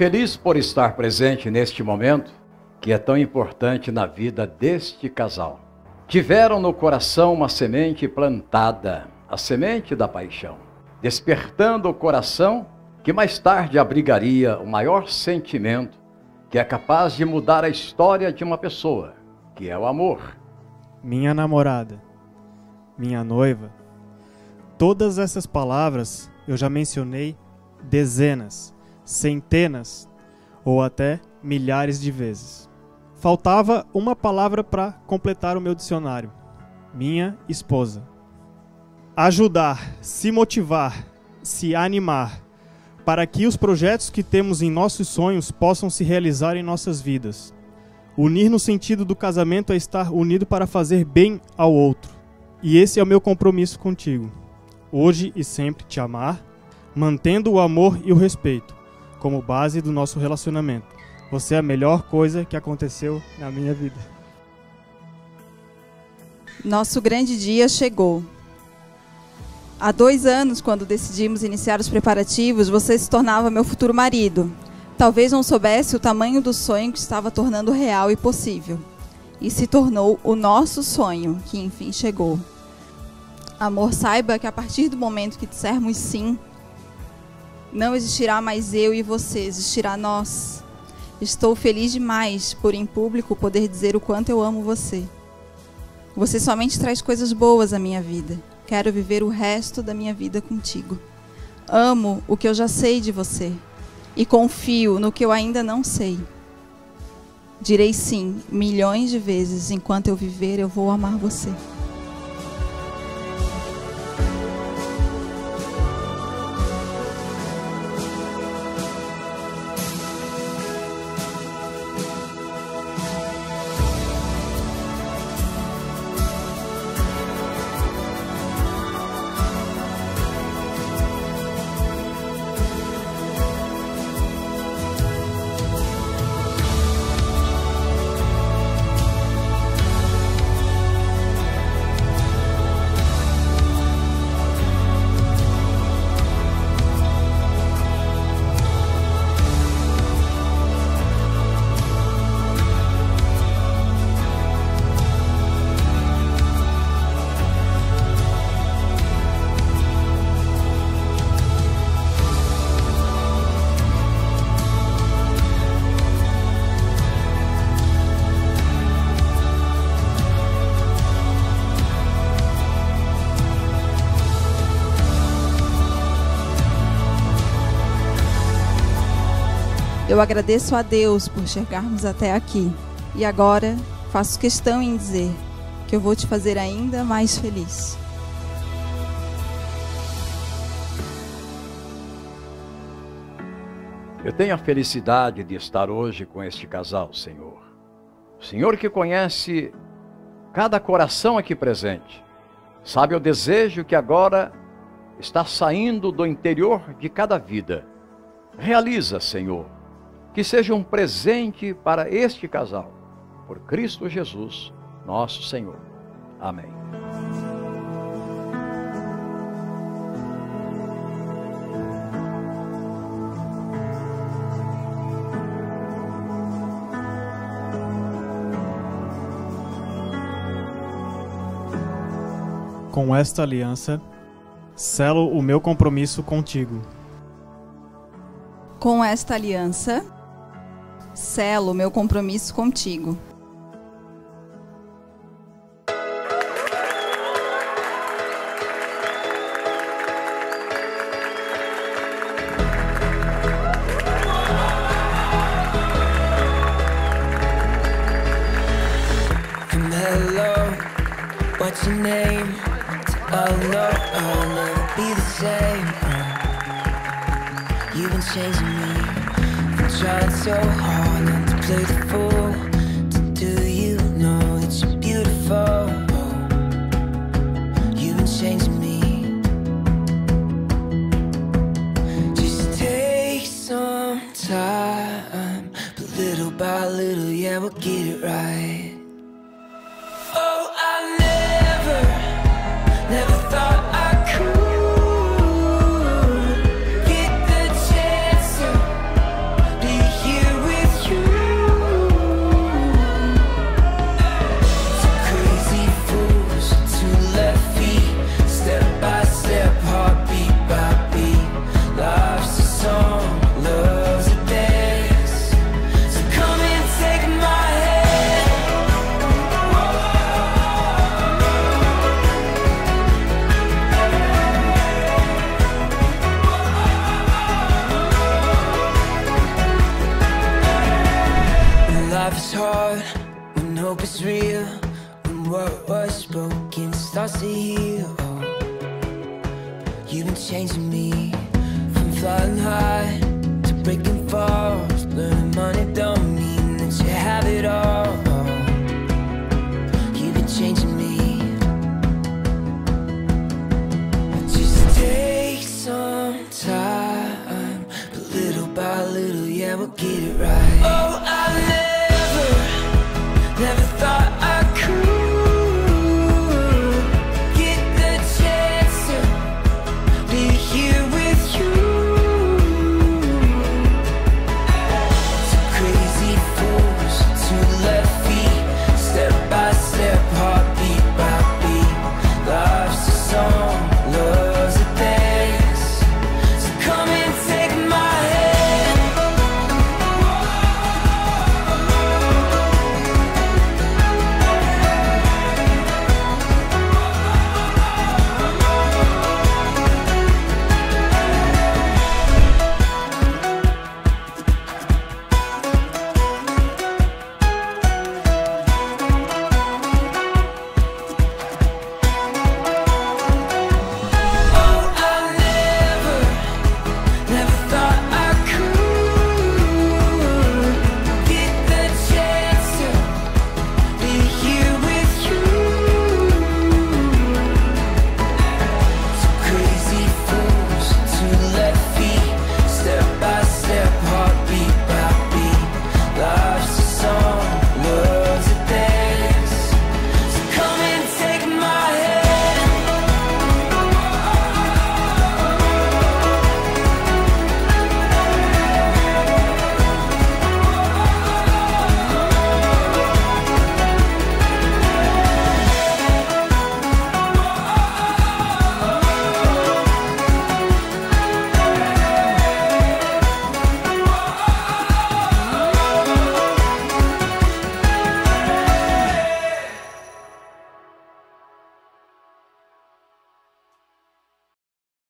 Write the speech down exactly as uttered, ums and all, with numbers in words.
Feliz por estar presente neste momento, que é tão importante na vida deste casal. Tiveram no coração uma semente plantada, a semente da paixão, despertando o coração que mais tarde abrigaria o maior sentimento que é capaz de mudar a história de uma pessoa, que é o amor. Minha namorada, minha noiva, todas essas palavras eu já mencionei dezenas, centenas ou até milhares de vezes. Faltava uma palavra para completar o meu dicionário. Minha esposa. Ajudar, se motivar, se animar, para que os projetos que temos em nossos sonhos possam se realizar em nossas vidas. Unir no sentido do casamento é estar unido para fazer bem ao outro. E esse é o meu compromisso contigo. Hoje e sempre te amar, mantendo o amor e o respeito como base do nosso relacionamento. Você é a melhor coisa que aconteceu na minha vida. Nosso grande dia chegou. Há dois anos, quando decidimos iniciar os preparativos, você se tornava meu futuro marido. Talvez não soubesse o tamanho do sonho que estava tornando real e possível. E se tornou o nosso sonho, que enfim chegou. Amor, saiba que a partir do momento que dissermos sim, não existirá mais eu e você, existirá nós. Estou feliz demais por em público poder dizer o quanto eu amo você. Você somente traz coisas boas à minha vida. Quero viver o resto da minha vida contigo. Amo o que eu já sei de você e confio no que eu ainda não sei. Direi sim milhões de vezes. Enquanto eu viver, eu vou amar você. Eu agradeço a Deus por chegarmos até aqui. E agora, faço questão em dizer que eu vou te fazer ainda mais feliz. Eu tenho a felicidade de estar hoje com este casal, Senhor. O Senhor que conhece cada coração aqui presente. Sabe o desejo que agora está saindo do interior de cada vida. Realiza, Senhor. Que seja um presente para este casal, por Cristo Jesus, nosso Senhor. Amém. Com esta aliança, selo o meu compromisso contigo. Com esta aliança, selo meu compromisso contigo. From hello, what's your name? Oh no, I'll never be the same. You've been changing me. Tried so hard not to play the fool. Do you know that you're beautiful? You've been changing me. Just take some time, but little by little, yeah, we'll get it right. Oh, I never, never thought I could. Be is broken starts to heal. You've been changing me from flying high to breaking falls. Learning money don't mean that you have it all. You've been changing me. Just take some time, but little by little, yeah, we'll get it right. Oh.